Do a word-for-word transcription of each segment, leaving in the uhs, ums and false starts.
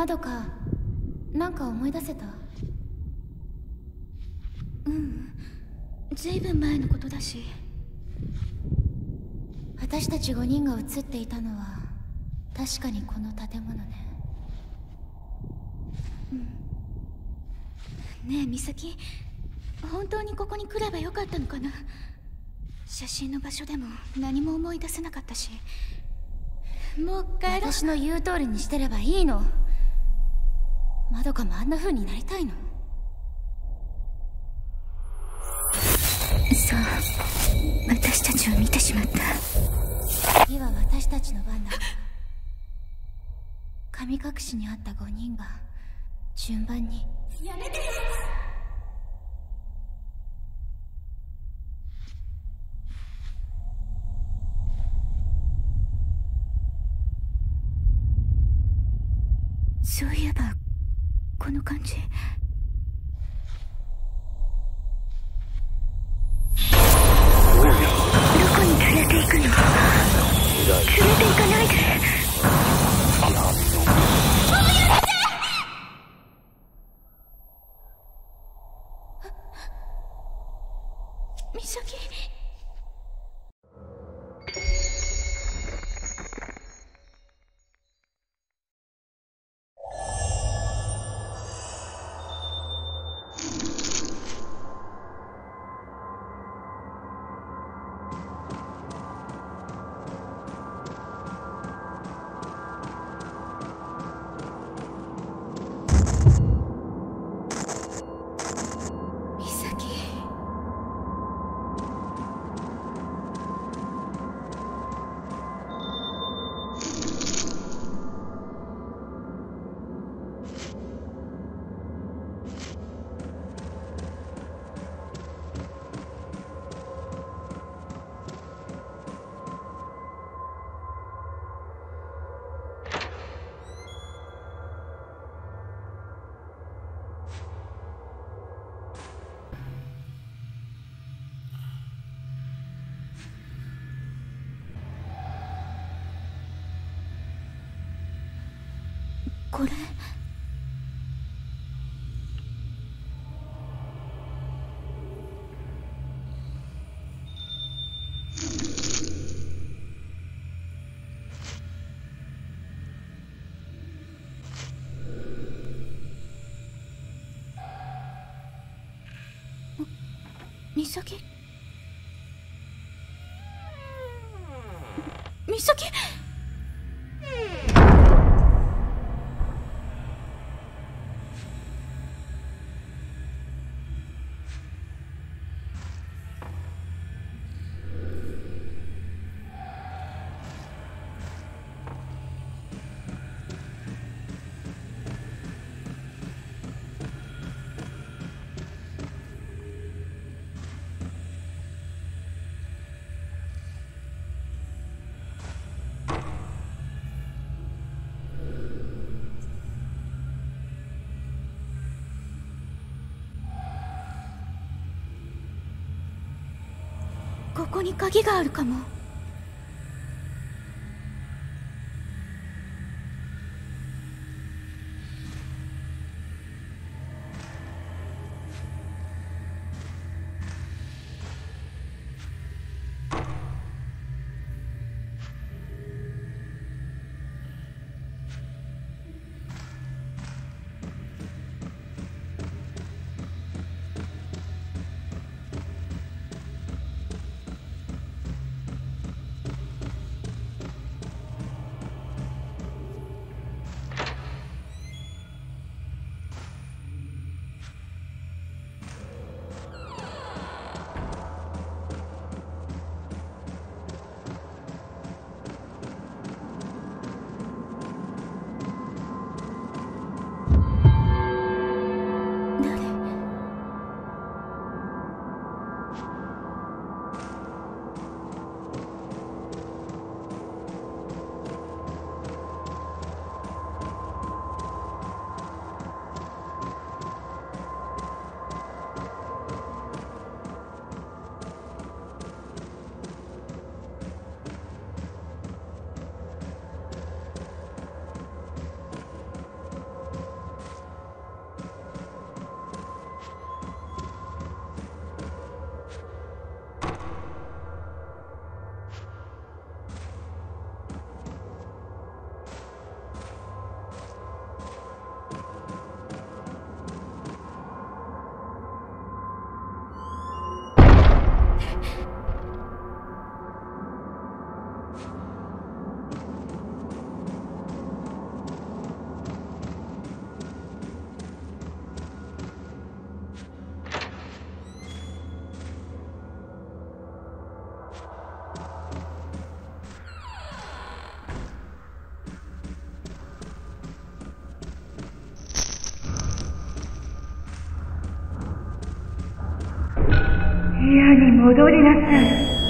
まどか、なんか思い出せた？うん、ずいぶん前のことだし。私たちごにんが写っていたのは確かにこの建物ね。うん、ねえ美咲、本当にここに来ればよかったのかな。写真の場所でも何も思い出せなかったし。もう帰ろう。私の言う通りにしてればいいの。まどかもあんな風になりたいの？そう、私たちを見てしまった。次は私たちの番だ。神隠しにあったごにんが順番に。やめてよ。そういえばこの感じ、これ。み、美咲。美咲。ここに鍵があるかも。屋に戻りなさい。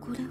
これは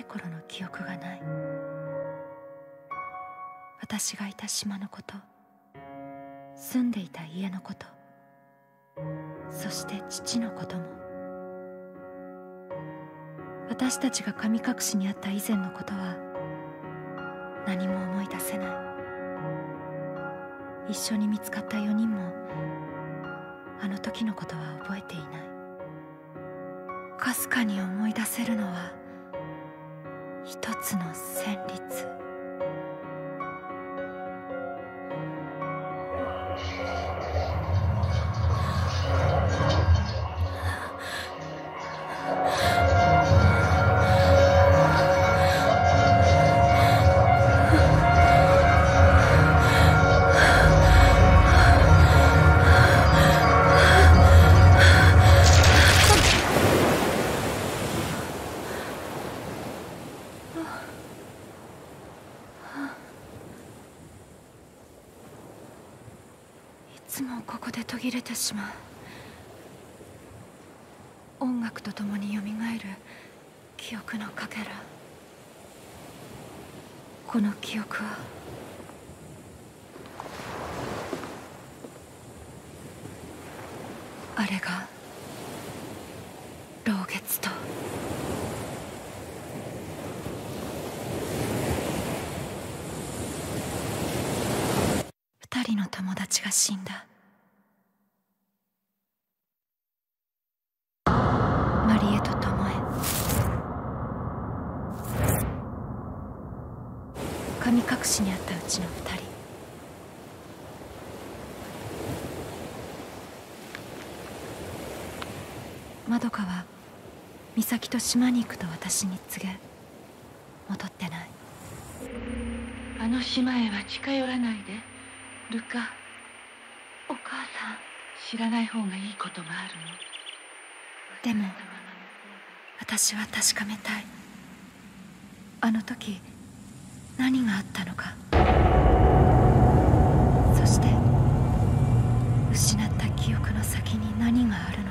い頃の記憶がない。私がいた島のこと、住んでいた家のこと、そして父のことも。私たちが神隠しにあった以前のことは何も思い出せない。一緒に見つかったよにんもあの時のことは覚えていない。かすかに思い出せるのは一つの旋律。音楽とともによみがえる記憶のかけら。この記憶はあれが老月とふたりの友達が死んだ。神隠しにあったうちのふたり。まどかは美咲と島に行くと私に告げ、戻ってない。あの島へは近寄らないで、ルカ。お母さん、知らない方がいいことがあるの。でも私は確かめたい。あの時何があったのか、そして失った記憶の先に何があるのか。